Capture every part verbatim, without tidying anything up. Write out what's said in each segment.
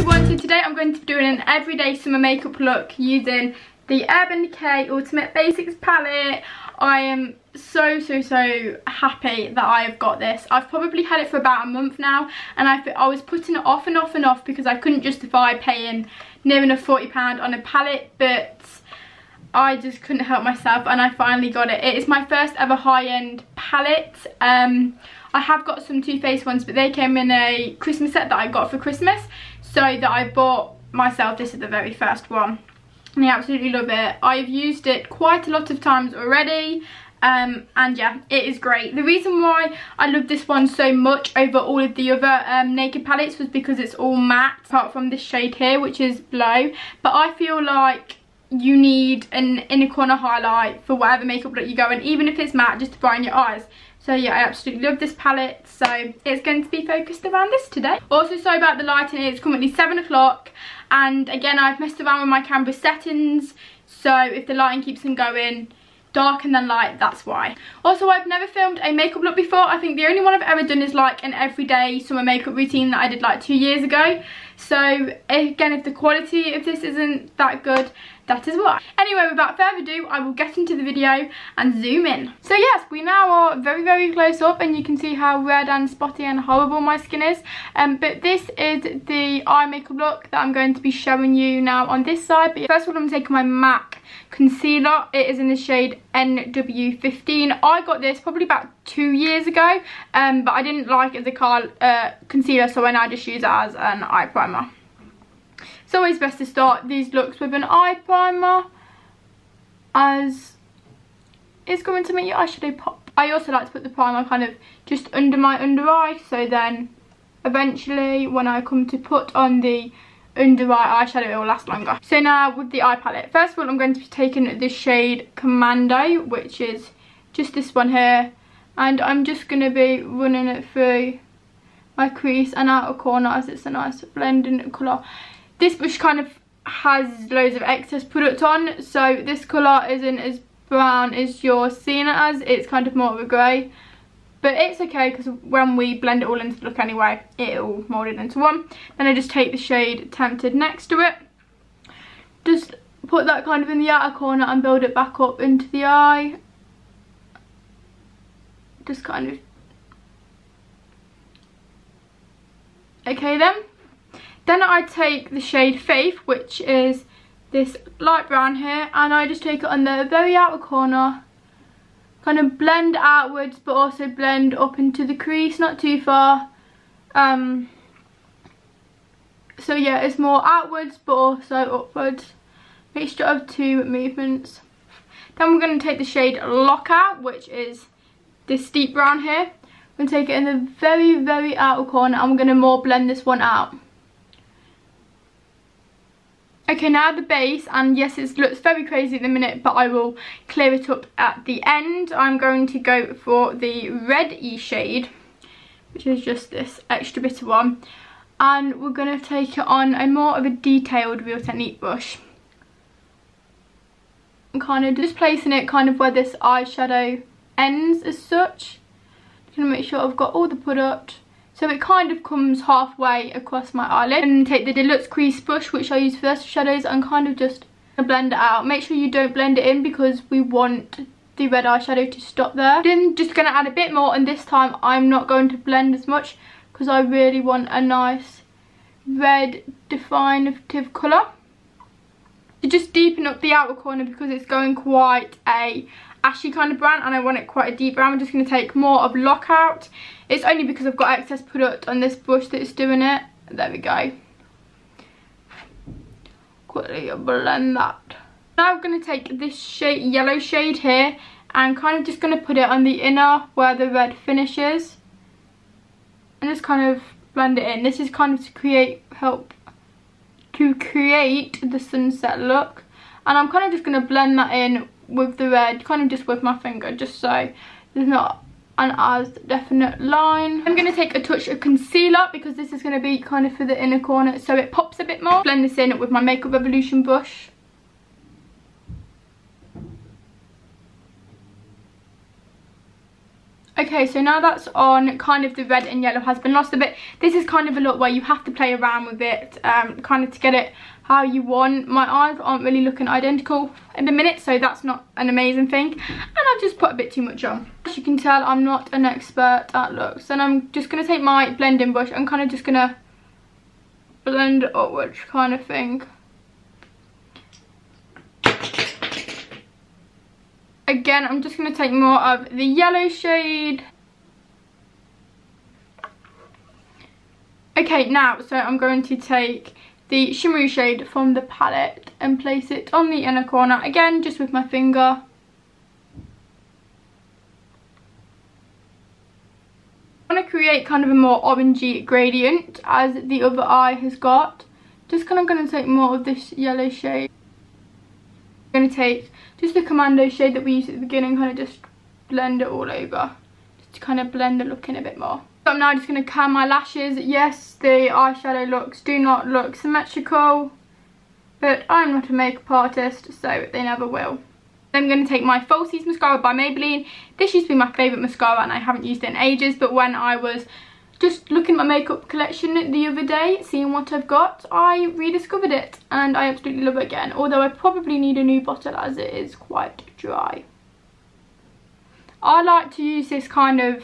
everyone, so today I'm going to be doing an everyday summer makeup look using the Urban Decay Ultimate Basics Palette. I am so so so happy that I have got this. I've probably had it for about a month now, and I I was putting it off and off and off because I couldn't justify paying near enough forty pounds on a palette, but I just couldn't help myself and I finally got it. It is my first ever high-end palette. Um, I have got some Too Faced ones, but they came in a Christmas set that I got for Christmas, so that I bought myself. This is the very first one and I absolutely love it. I've used it quite a lot of times already, um, and yeah, it is great. The reason why I love this one so much over all of the other um, Naked palettes was because it's all matte, apart from this shade here, which is Blow, but I feel like you need an inner corner highlight for whatever makeup look you go in, even if it's matte, just to brighten your eyes. So yeah, I absolutely love this palette, so it's going to be focused around this today. Also, sorry about the lighting, it's currently seven o'clock, and again I've messed around with my camera settings, so if the lighting keeps them going dark and then light, that's why. Also, I've never filmed a makeup look before. I think the only one I've ever done is like an everyday summer makeup routine that I did like two years ago. So again, if the quality of this isn't that good, that is why. Anyway, without further ado, I will get into the video and zoom in. So yes, we now are very, very close up and you can see how red and spotty and horrible my skin is. Um, but this is the eye makeup look that I'm going to be showing you now on this side. But first of all, I'm taking my MAC concealer. It is in the shade N W fifteen. I got this probably about two years ago, um, but I didn't like it as a car, uh, concealer, so I now just use it as an eye primer. It's always best to start these looks with an eye primer, as it's going to make your eyeshadow pop. I also like to put the primer kind of just under my under eye, so then eventually when I come to put on the under eye eyeshadow, it will last longer. So now with the eye palette, first of all I'm going to be taking the shade Commando, which is just this one here, and I'm just going to be running it through my crease and outer corner, as it's a nice blending colour. This brush kind of has loads of excess product on, so this colour isn't as brown as you're seeing it as. It's kind of more of a grey, but it's okay because when we blend it all into the look anyway, it all moulded into one. Then I just take the shade Tempted next to it. Just put that kind of in the outer corner and build it back up into the eye. Just kind of... Okay then. Then I take the shade Faith, which is this light brown here, and I just take it on the very outer corner, kind of blend outwards but also blend up into the crease, not too far. Um, so yeah, it's more outwards but also upwards, mixture of two movements. Then we're going to take the shade Lockout, which is this deep brown here. I'm going to take it in the very, very outer corner, and we're going to more blend this one out. Okay, now the base, and yes, it looks very crazy at the minute, but I will clear it up at the end. I'm going to go for the red E shade, which is just this extra bitter one, and we're going to take it on a more of a detailed Real Technique brush. I'm kind of just placing it kind of where this eyeshadow ends as such. I'm going to make sure I've got all the product. So it kind of comes halfway across my eyelid. And take the Deluxe Crease brush, which I use for those shadows, and kind of just blend it out. Make sure you don't blend it in because we want the red eyeshadow to stop there. Then just going to add a bit more, and this time I'm not going to blend as much because I really want a nice red definitive colour. To just deepen up the outer corner because it's going quite a... ashy kind of brown, and I want it quite a deep brown. I'm just going to take more of Lockout. It's only because I've got excess product on this brush that it's doing it. There we go. Quickly blend that. Now I'm going to take this shade, yellow shade here, and kind of just going to put it on the inner where the red finishes, and just kind of blend it in. This is kind of to create help to create the sunset look, and I'm kind of just going to blend that in with the red, kind of just with my finger, just so there's not an as definite line. I'm going to take a touch of concealer because this is going to be kind of for the inner corner, so it pops a bit more. Blend this in with my Makeup Revolution brush. Okay, so now that's on, kind of the red and yellow has been lost a bit. This is kind of a look where you have to play around with it, um, kind of to get it how you want. My eyes aren't really looking identical in the minute, so that's not an amazing thing. And I've just put a bit too much on. As you can tell, I'm not an expert at looks. And I'm just going to take my blending brush and kind of just going to blend it upwards kind of thing. Again, I'm just going to take more of the yellow shade. Okay, now, so I'm going to take the shimmery shade from the palette and place it on the inner corner. Again, just with my finger. I want to create kind of a more orangey gradient as the other eye has got. Just kind of going to take more of this yellow shade. I'm going to take just the commando shade that we used at the beginning, kind of just blend it all over, just to kind of blend the look in a bit more. So I'm now just going to curl my lashes. Yes, the eyeshadow looks do not look symmetrical, but I'm not a makeup artist, so they never will. I'm going to take my Falsies Mascara by Maybelline. This used to be my favourite mascara and I haven't used it in ages, but when I was just looking at my makeup collection the other day, seeing what I've got, I rediscovered it and I absolutely love it again, although I probably need a new bottle as it is quite dry. I like to use this kind of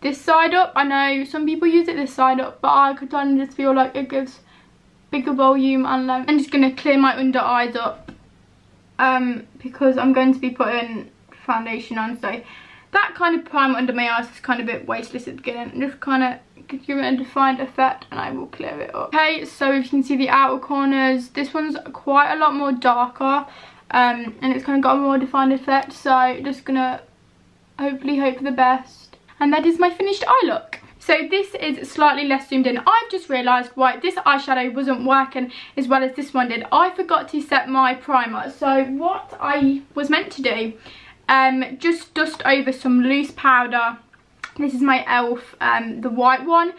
this side up. I know some people use it this side up, but I kind of just feel like it gives bigger volume and length. I'm just going to clear my under eyes up um, because I'm going to be putting foundation on, so that kind of primer under my eyes is kind of a bit wasteless at the beginning. I'm just kind of give it a defined effect and I will clear it up. Okay, so if you can see the outer corners, this one's quite a lot more darker um, and it's kind of got a more defined effect. So just going to hopefully hope for the best. And that is my finished eye look. So this is slightly less zoomed in. I've just realised why this eyeshadow wasn't working as well as this one did. I forgot to set my primer. So what I was meant to do, Um, just dust over some loose powder. This is my e l f, um, the white one,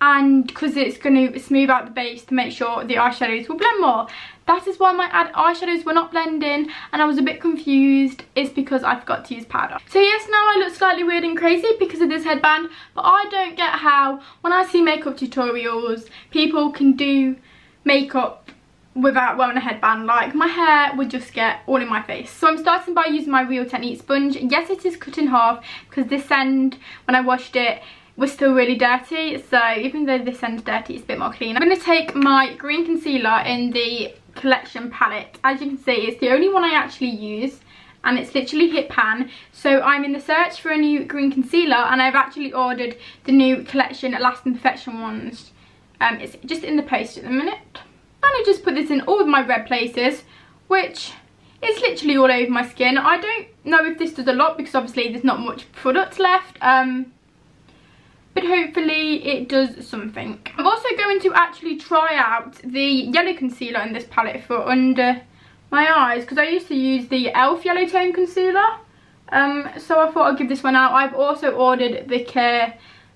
and because it's going to smooth out the base to make sure the eyeshadows will blend more. That is why my eyeshadows were not blending and I was a bit confused. It's because I forgot to use powder. So yes, now I look slightly weird and crazy because of this headband, but I don't get how when I see makeup tutorials people can do makeup without wearing a headband. Like, my hair would just get all in my face. So I'm starting by using my Real Technique sponge. Yes, it is cut in half because this end, when I washed it, was still really dirty. So even though this end's dirty, it's a bit more clean. I'm going to take my green concealer in the Collection palette. As you can see, it's the only one I actually use and it's literally hit pan. So I'm in the search for a new green concealer and I've actually ordered the new Collection Lasting Perfection ones. Um, it's just in the post at the minute. And I just put this in all of my red places, which is literally all over my skin. I don't know if this does a lot because obviously there's not much product left. Um, but hopefully it does something. I'm also going to actually try out the yellow concealer in this palette for under my eyes. Because I used to use the e l f yellow tone concealer. Um, so I thought I'd give this one out. I've also ordered the Care...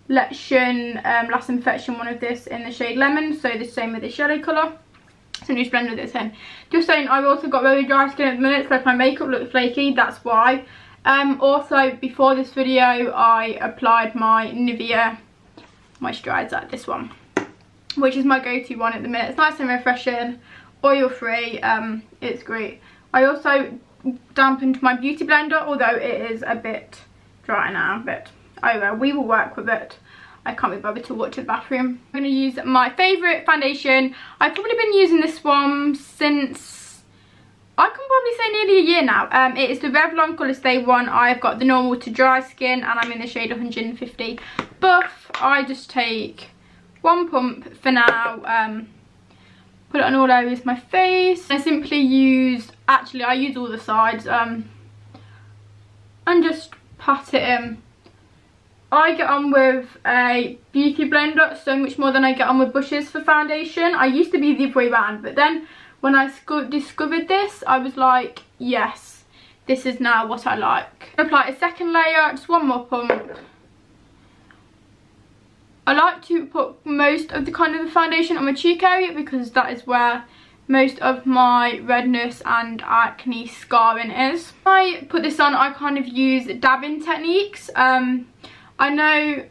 Collection um, Last Infection one of this in the shade Lemon. So the same with this yellow colour. So I'm just blending this in. Just saying, I've also got very dry skin at the minute, so if my makeup looks flaky, that's why. Um, also, before this video, I applied my Nivea moisturiser, this one, which is my go-to one at the minute. It's nice and refreshing, oil-free, um, it's great. I also dampened my beauty blender, although it is a bit dry now, but oh well, we will work with it. I can't be bothered to walk to the bathroom. I'm going to use my favourite foundation. I've probably been using this one since, I can probably say nearly a year now. Um, it is the Revlon Colorstay one. I've got the normal to dry skin and I'm in the shade one fifty Buff. I just take one pump for now. Um, put it on all areas of my face. I simply use, actually I use all the sides. Um, and just pat it in. I get on with a beauty blender so much more than I get on with brushes for foundation. I used to be the other way around, but then when I discovered this, I was like, yes, this is now what I like. Apply a second layer, just one more pump. I like to put most of the kind of the foundation on my cheek area because that is where most of my redness and acne scarring is. When I put this on, I kind of use dabbing techniques. Um... I know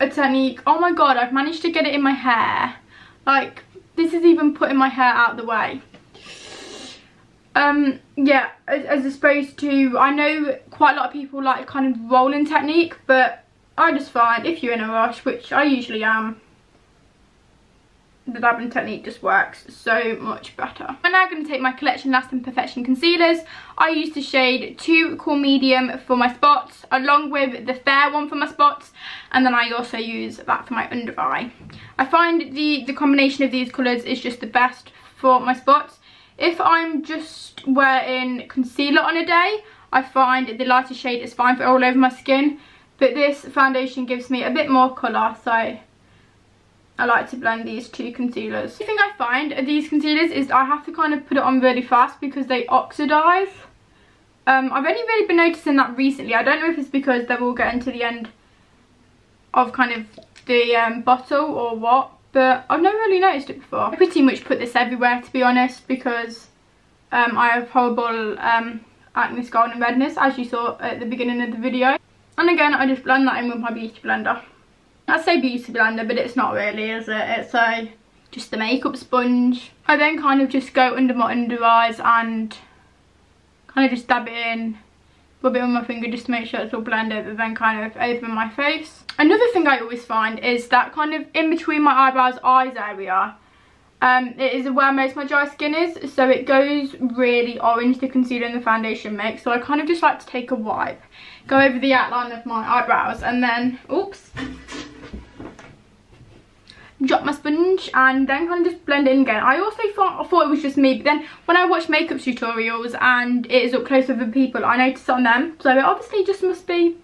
a technique. Oh my god, I've managed to get it in my hair. Like, this is even putting my hair out of the way. Um, yeah, as, as opposed to, I know quite a lot of people like kind of rolling technique, but I just find if you're in a rush, which I usually am, the dabbling technique just works so much better. I'm now going to take my Collection Lasting Perfection concealers. I use the shade two Cool Medium for my spots, along with the fair one for my spots, and then I also use that for my under eye. I find the, the combination of these colours is just the best for my spots. If I'm just wearing concealer on a day, I find the lighter shade is fine for all over my skin, but this foundation gives me a bit more colour, so I like to blend these two concealers. The thing I find of these concealers is I have to kind of put it on really fast because they oxidise. Um, I've only really been noticing that recently. I don't know if it's because they're all getting to the end of kind of the um, bottle or what, but I've never really noticed it before. I pretty much put this everywhere, to be honest, because um, I have horrible um, acne, scarring and redness, as you saw at the beginning of the video. And again, I just blend that in with my beauty blender. I say beauty blender, but it's not really, is it? It's a, just the makeup sponge. I then kind of just go under my under eyes and kind of just dab it in, rub it on my finger just to make sure it's all blended, but then kind of over my face. Another thing I always find is that kind of in between my eyebrows, eyes area, um, it is where most of my dry skin is, so it goes really orange, the concealer and the foundation mix, so I kind of just like to take a wipe, go over the outline of my eyebrows, and then, oops, drop my sponge and then kind of just blend it in again. I also thought, I thought it was just me, but then when I watch makeup tutorials and it is up close with other people, I notice on them, so it obviously just must be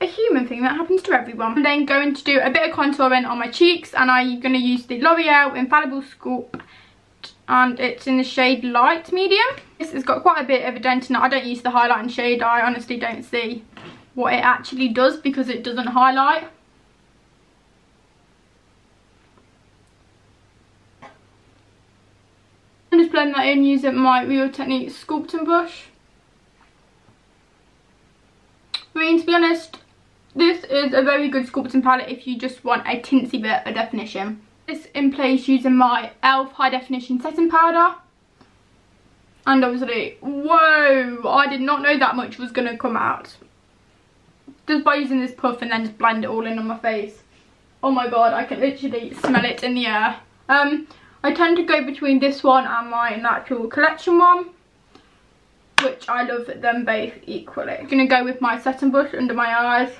a human thing that happens to everyone. I'm then going to do a bit of contouring on my cheeks, and I'm going to use the L'Oreal Infallible Sculpt, and it's in the shade Light Medium. This has got quite a bit of a dent in it. I don't use the highlight and shade. I honestly don't see what it actually does because it doesn't highlight. Blend that in using my Real Technique sculpting brush. I mean, to be honest, this is a very good sculpting palette if you just want a tintsy bit of definition. This in place using my e l f High Definition Setting Powder. And obviously, whoa, I did not know that much was going to come out. Just by using this puff and then just blend it all in on my face. Oh my god, I can literally smell it in the air. Um... I tend to go between this one and my natural collection one, which I love them both equally. I'm going to go with my setting brush under my eyes,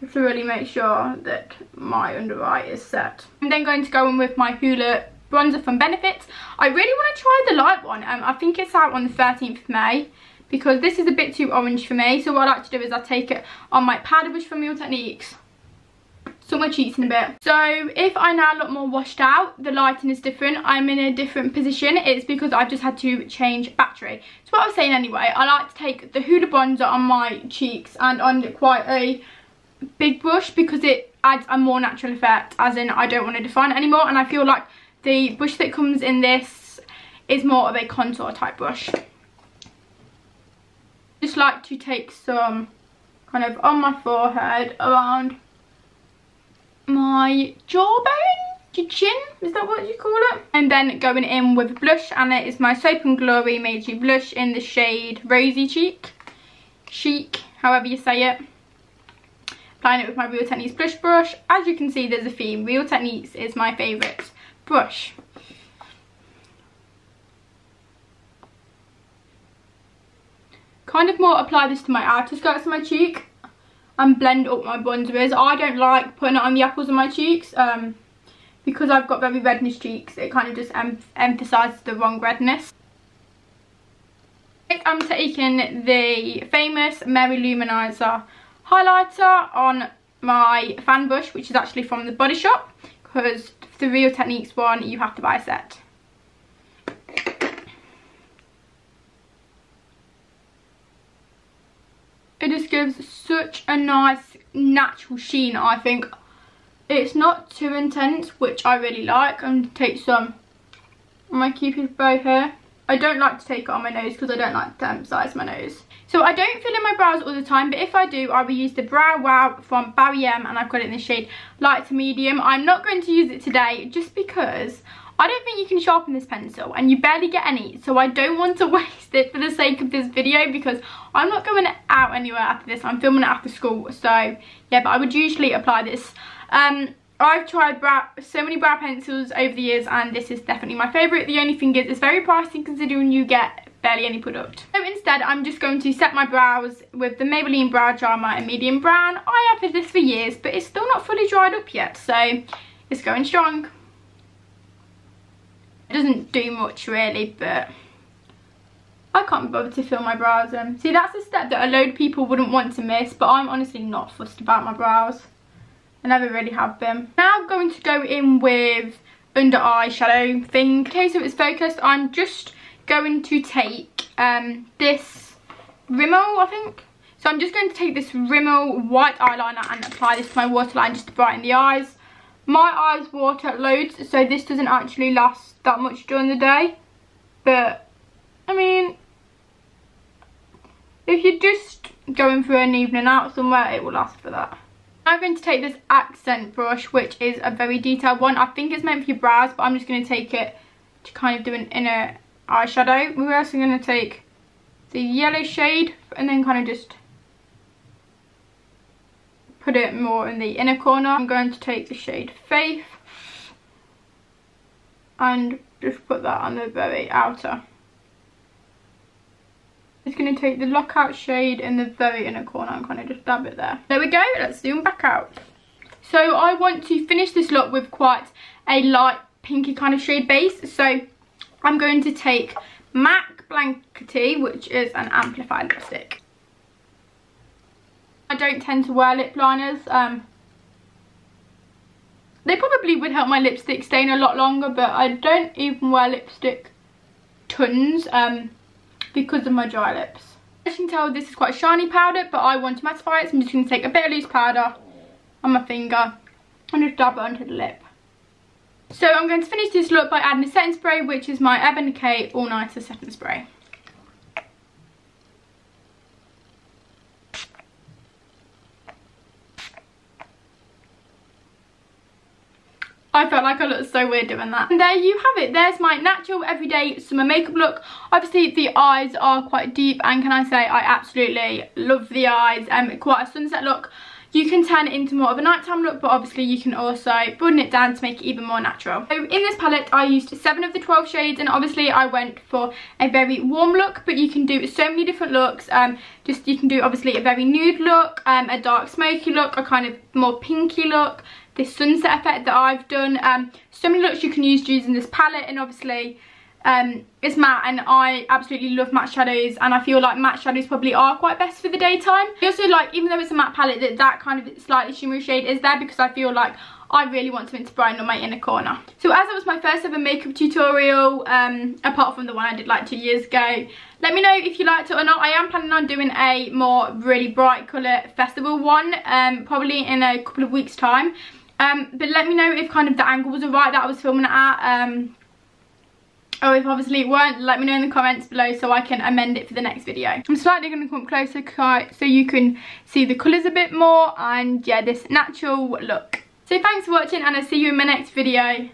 just to really make sure that my under eye is set. I'm then going to go in with my Hoola bronzer from Benefits. I really want to try the light one. Um, I think it's out on the thirteenth of May, because this is a bit too orange for me. So what I like to do is I take it on my powder brush from Real Techniques. So my cheeks in a bit. So if I now look more washed out, the lighting is different. I'm in a different position. It's because I've just had to change battery. So what I was saying anyway, I like to take the Hoola bronzer on my cheeks and on quite a big brush because it adds a more natural effect, as in I don't want to define it anymore, and I feel like the brush that comes in this is more of a contour type brush. Just like to take some kind of on my forehead, around my jawbone, your chin, is that what you call it? And then going in with blush, and it is my Soap and Glory Magic Blush in the shade Rosy Cheek, Chic, however you say it. Applying it with my Real Techniques blush brush. As you can see, there's a theme. Real Techniques is my favourite brush. Kind of more apply this to my outer skirts of my cheek and blend up my bronzer. I don't like putting it on the apples of my cheeks um, because I've got very redness cheeks. It kind of just em emphasises the wrong redness. I'm taking the famous Mary Luminizer highlighter on my fan brush, which is actually from the Body Shop, because the Real Techniques one you have to buy a set. It just gives such a nice natural sheen, I think. It's not too intense, which I really like. I'm going to take some on my cupid's bow here. I don't like to take it on my nose because I don't like to emphasise my nose. So I don't fill in my brows all the time, but if I do, I will use the Brow Wow from Barry M, and I've got it in the shade Light to Medium. I'm not going to use it today just because I don't think you can sharpen this pencil and you barely get any, so I don't want to waste it for the sake of this video because I'm not going out anywhere after this. I'm filming it after school, so yeah, but I would usually apply this. Um, I've tried brow, so many brow pencils over the years, and this is definitely my favourite. The only thing is it's very pricey considering you get barely any product. So instead I'm just going to set my brows with the Maybelline Brow Drama in medium brown. I have had this for years, but it's still not fully dried up yet, so it's going strong. It doesn't do much really, but I can't be bothered to fill my brows in. See, that's a step that a load of people wouldn't want to miss, but I'm honestly not fussed about my brows. I never really have been. Now I'm going to go in with under eye shadow thing. Okay, so it's focused. I'm just going to take um, this Rimmel, I think. So I'm just going to take this Rimmel white eyeliner and apply this to my waterline just to brighten the eyes. My eyes water loads, so this doesn't actually last that much during the day. But, I mean, if you're just going for an evening out somewhere, it will last for that. I'm going to take this accent brush, which is a very detailed one. I think it's meant for your brows, but I'm just going to take it to kind of do an inner eyeshadow. We're also going to take the yellow shade and then kind of just put it more in the inner corner. I'm going to take the shade Faith and just put that on the very outer. Just going to take the Lockout shade in the very inner corner and kind of just dab it there. There we go, let's zoom back out. So I want to finish this look with quite a light pinky kind of shade base. So I'm going to take MAC Blankety, which is an amplified lipstick. I don't tend to wear lip liners. Um, they probably would help my lipstick stain a lot longer, but I don't even wear lipstick tons um, because of my dry lips. As you can tell, this is quite a shiny powder, but I want to mattify it, so I'm just going to take a bit of loose powder on my finger and just dab it onto the lip. So I'm going to finish this look by adding a setting spray, which is my Urban Decay All Nighter setting spray. I felt like I looked so weird doing that. And there you have it. There's my natural everyday summer makeup look. Obviously the eyes are quite deep, and can I say I absolutely love the eyes. Um, quite a sunset look. You can turn it into more of a nighttime look, but obviously you can also broaden it down to make it even more natural. So in this palette I used seven of the twelve shades, and obviously I went for a very warm look, but you can do so many different looks. Um, just you can do obviously a very nude look, um, a dark smoky look, a kind of more pinky look, this sunset effect that I've done. Um, so many looks you can use using this palette, and obviously um it's matte, and I absolutely love matte shadows, and I feel like matte shadows probably are quite best for the daytime. I also like, even though it's a matte palette, that that kind of slightly shimmery shade is there because I feel like I really want something to brighten on my inner corner. So as that was my first ever makeup tutorial, um apart from the one I did like two years ago, let me know if you liked it or not. I am planning on doing a more really bright colour festival one, um probably in a couple of weeks time, um but let me know if kind of the angle was alright that I was filming it at. um Oh, if obviously it weren't, let me know in the comments below so I can amend it for the next video. I'm slightly going to come up closer so you can see the colours a bit more, and yeah, this natural look. So thanks for watching, and I'll see you in my next video.